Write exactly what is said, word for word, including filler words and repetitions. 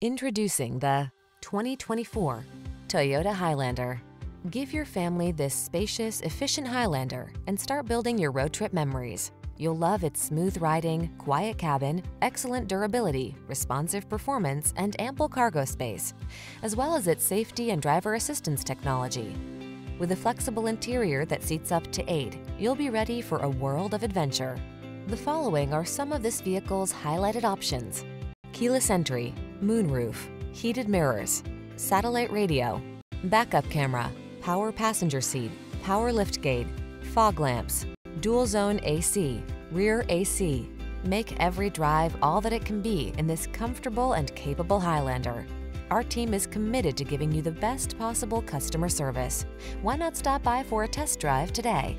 Introducing the twenty twenty-four Toyota Highlander. Give your family this spacious, efficient Highlander and start building your road trip memories. You'll love its smooth riding, quiet cabin, excellent durability, responsive performance, and ample cargo space, as well as its safety and driver assistance technology. With a flexible interior that seats up to eight, you'll be ready for a world of adventure. The following are some of this vehicle's highlighted options: keyless entry, moonroof, heated mirrors, satellite radio, backup camera, power passenger seat, power liftgate, fog lamps, dual zone A C, rear A C. Make every drive all that it can be in this comfortable and capable Highlander. Our team is committed to giving you the best possible customer service. Why not stop by for a test drive today?